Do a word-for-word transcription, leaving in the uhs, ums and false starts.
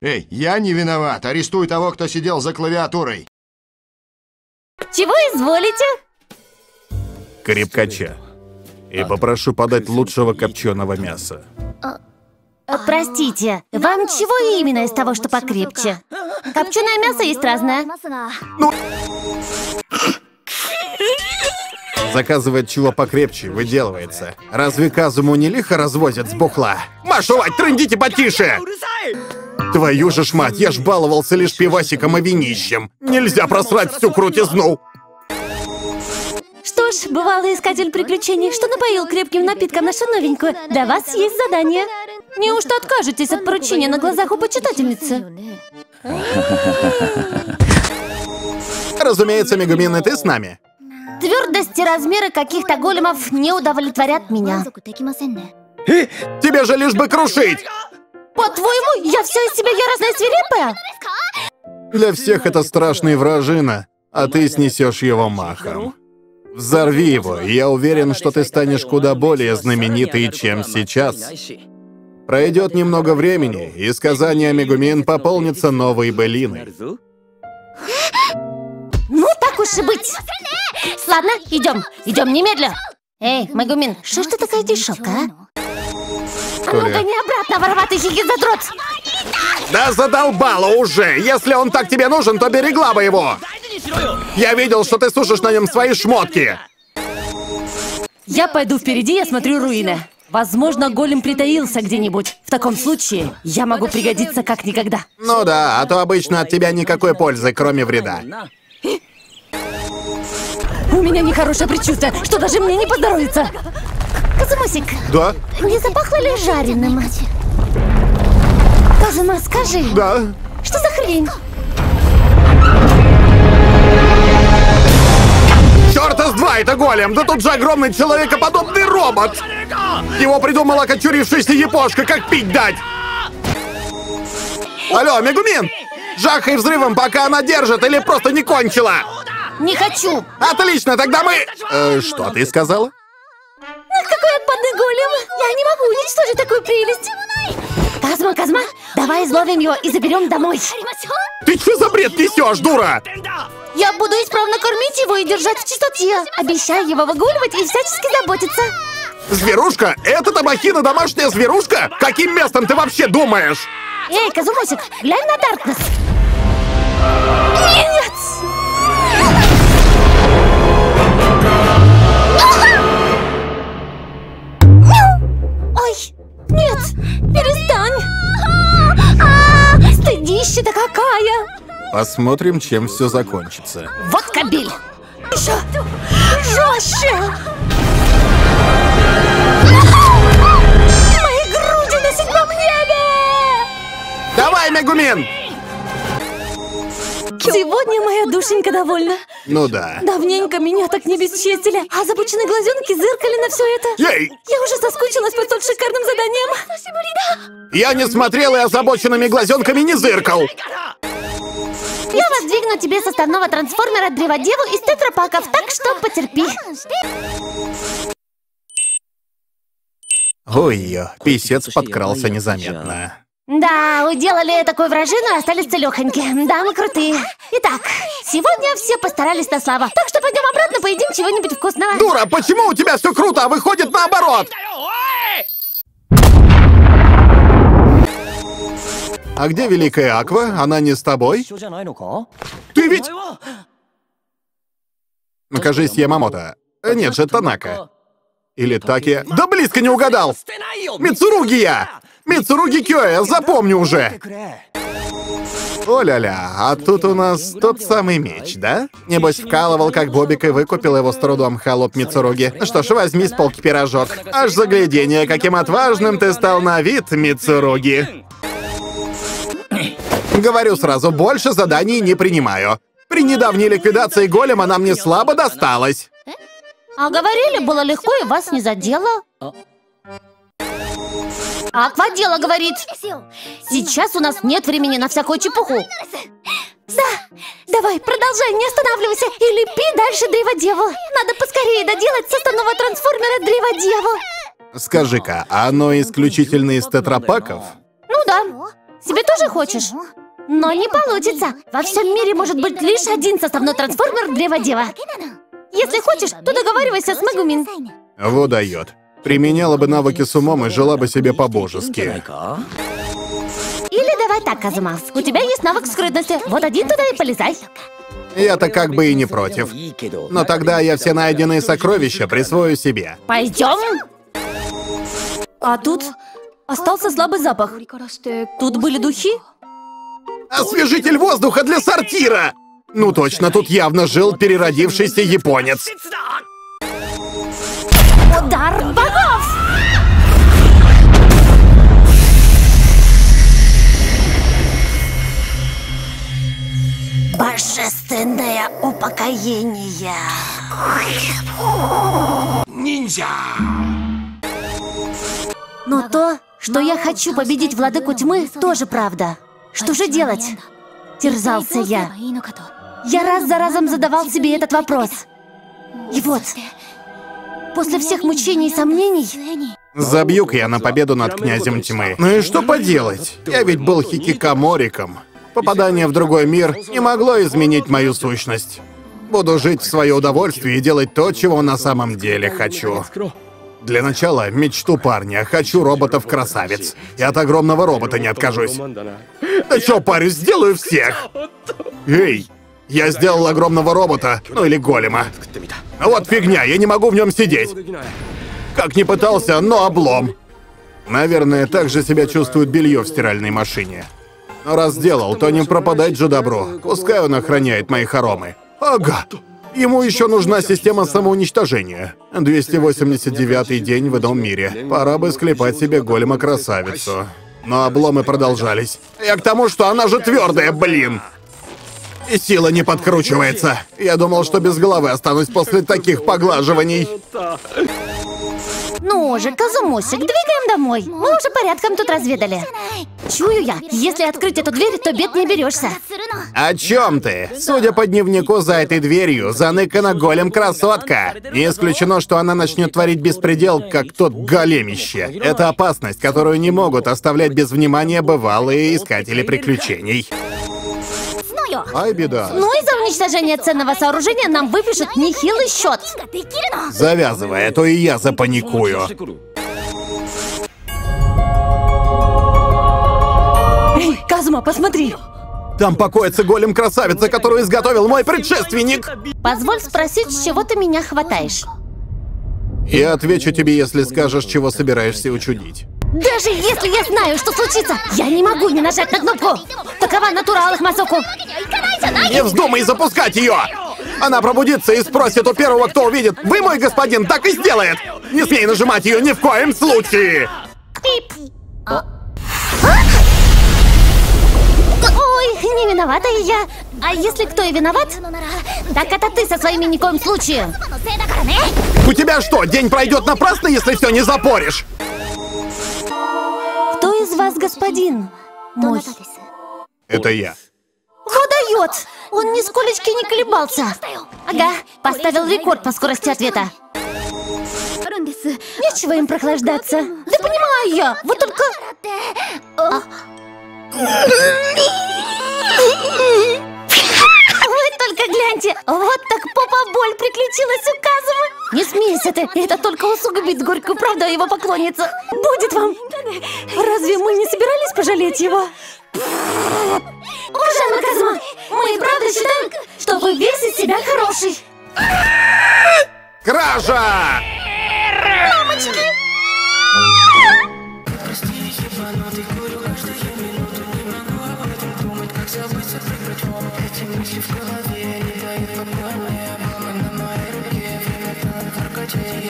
Эй, я не виноват. Арестуй того, кто сидел за клавиатурой. Чего изволите? Крепкача. И попрошу подать лучшего копченого мяса. Простите, вам чего именно из того, что покрепче? Копченое мясо есть разное. Ну... Заказывает чего покрепче, выделывается. Разве Казуму не лихо развозят с бухла? Машевать, трындите потише! Твою же ж мать, я ж баловался лишь пивасиком и винищем. Нельзя просрать всю крутизну. Что ж, бывалый искатель приключений, что напоил крепким напитком нашу новенькую, для вас есть задание. Неужто откажетесь от поручения на глазах у почитательницы? Разумеется, Мегумина, ты с нами. Твердость и размеры каких-то големов не удовлетворят меня. И? Тебе же лишь бы крушить! По-твоему, я вся из себя яростная свирепая? Для всех это страшный вражина, а ты снесешь его махом. Взорви его, и я уверен, что ты станешь куда более знаменитой, чем сейчас. Пройдет немного времени, и сказания Мегумин пополнятся новой былиной. Ну так уж и быть. Ладно, идем, идем немедля. Эй, Мегумин, что ж ты такая дешевка, а? Ну-ка, не обратно, вороватый хихи-задрот! Да задолбало уже! Если он так тебе нужен, то берегла бы его! Я видел, что ты сушишь на нем свои шмотки! Я пойду впереди, я смотрю руины. Возможно, голем притаился где-нибудь. В таком случае я могу пригодиться как никогда. Ну да, а то обычно от тебя никакой пользы, кроме вреда. У меня нехорошее предчувствие, что даже мне не поздоровится. Казумасик, да? Не запахло ли жареным? Казума, скажи. Да. Что за хрень? Чёрта с два, это голем! Да тут же огромный человекоподобный робот! Его придумала окочурившаяся япошка, как пить дать! Алло, Мегумин! Жахай взрывом, пока она держит или просто не кончила! Не хочу! Отлично, тогда мы... Э, что ты сказала? Ах, какой отпадный голем! Я не могу уничтожить такую прелесть! Казума, Казума, давай изловим его и заберем домой! Ты что за бред несешь, дура? Я буду исправно кормить его и держать в чистоте. Обещаю его выгуливать и всячески заботиться. Зверушка? Это табахина домашняя зверушка? Каким местом ты вообще думаешь? Эй, Казумасик, глянь на Даркнесс! Нет! Нет, перестань! Стыдище-то какая! Посмотрим, чем все закончится. Вот кобель! Еще! Жестче! Мои груди на седьмом небе! Давай, Мегумин! Сегодня моя душенька довольна. Ну да. Давненько меня так не бесчестили, а запученные глазенки зыркали на все это. Ей! Я уже соскучилась по столь шикарным заданием. Я не смотрел и озабоченными глазенками не зыркал. Я воздвигну тебе составного трансформера Древодеву из тетрапаков, так что потерпи. Ой-ё, писец подкрался незаметно. Да, уделали такую вражину и остались целёхоньки. Да, мы крутые. Итак, сегодня все постарались на славу. Так что пойдем обратно, поедим чего-нибудь вкусного. Дура, почему у тебя все круто, а выходит наоборот? А где великая Аква? Она не с тобой? Ты ведь... Кажись, Ямамото. Нет же, Танака. Или Таки... Да близко не угадал! Мицуруги я! Мицуруги Кёя, запомню уже! О-ля-ля, а тут у нас тот самый меч, да? Небось, вкалывал, как бобик, и выкупил его с трудом, холоп Мицуруги. Что ж, возьми с полки пирожок. Аж загляденье, каким отважным ты стал на вид, Мицуруги. Говорю сразу, больше заданий не принимаю. При недавней ликвидации голема нам не слабо досталось. А говорили, было легко и вас не задело. Аква дело говорит. Сейчас у нас нет времени на всякую чепуху. Да, давай, продолжай, не останавливайся и лепи дальше Древодеву. Надо поскорее доделать составного трансформера Древодеву. Скажи-ка, оно исключительно из тетрапаков? Ну да. Тебе тоже хочешь? Но не получится. Во всем мире может быть лишь один составной трансформер Древа Дева. Если хочешь, то договаривайся с Мегумин. Во дает. Применяла бы навыки с умом и жила бы себе по-божески. Или давай так, Кадзума. У тебя есть навык скрытности. Вот один туда и полезай. Я-то как бы и не против. Но тогда я все найденные сокровища присвою себе. Пойдем. А тут остался слабый запах. Тут были духи? Освежитель воздуха для сортира! Ну точно, тут явно жил переродившийся японец. Удар богов! Божественное упокоение. Ниндзя! Но то, что я хочу победить Владыку Тьмы, тоже правда. Что же делать? Терзался я. Я раз за разом задавал себе этот вопрос. И вот, после всех мучений и сомнений... Забью-ка я на победу над Князем Тьмы. Ну и что поделать? Я ведь был хикикамориком. Попадание в другой мир не могло изменить мою сущность. Буду жить в свое удовольствие и делать то, чего на самом деле хочу. Для начала мечту парня. Хочу роботов-красавец. И от огромного робота не откажусь. Да чё, парень, сделаю всех! Эй, я сделал огромного робота, ну или голема. А вот фигня, я не могу в нем сидеть. Как ни пытался, но облом. Наверное, так же себя чувствует белье в стиральной машине. Но раз сделал, то не пропадать же добро. Пускай он охраняет мои хоромы. Ага. Ему еще нужна система самоуничтожения. двести восемьдесят девятый день в ином мире. Пора бы склепать себе голема-красавицу. Но обломы продолжались. Я к тому, что она же твердая, блин! И сила не подкручивается. Я думал, что без головы останусь после таких поглаживаний. Ну же, Кадзумусик, двигаем домой. Мы уже порядком тут разведали. Чую я, если открыть эту дверь, то бед не берешься. О чем ты? Судя по дневнику, за этой дверью заныкана голем-красотка. Не исключено, что она начнет творить беспредел, как тот големище. Это опасность, которую не могут оставлять без внимания бывалые искатели приключений. Ай, беда. Ну и за уничтожение ценного сооружения нам выпишут нехилый счет. Завязывай, а то и я запаникую. Эй, Кадзума, посмотри. Там покоится голем-красавица, которую изготовил мой предшественник. Позволь спросить, с чего ты меня хватаешь? Я отвечу тебе, если скажешь, чего собираешься учудить. Даже если я знаю, что случится, я не могу не нажать на кнопку. Такова натура Алых Мазоку. Не вздумай запускать ее! Она пробудится и спросит у первого, кто увидит: «Вы мой господин?» Так и сделает! Не смей нажимать ее ни в коем случае! Пип. А? Ой, не виновата я. А если кто и виноват, так это ты со своими ни в коем случае. У тебя что, день пройдет напрасно, если все не запоришь? Кто из вас господин мой? Это я. Водает! Он нисколечки не колебался. Ага, поставил рекорд по скорости ответа. Нечего им прохлаждаться. Да понимаю я, вот только... А... Вы только гляньте, вот так попа боль приключилась у Кадзумы. Не смейся ты, это только усугубит горькую правду о его поклоннице. Будет вам. Разве мы не собирались пожалеть его? Уважаемый Кадзума, мы и правда считаем, что вы весь из себя хороший. Кража! Мамочки!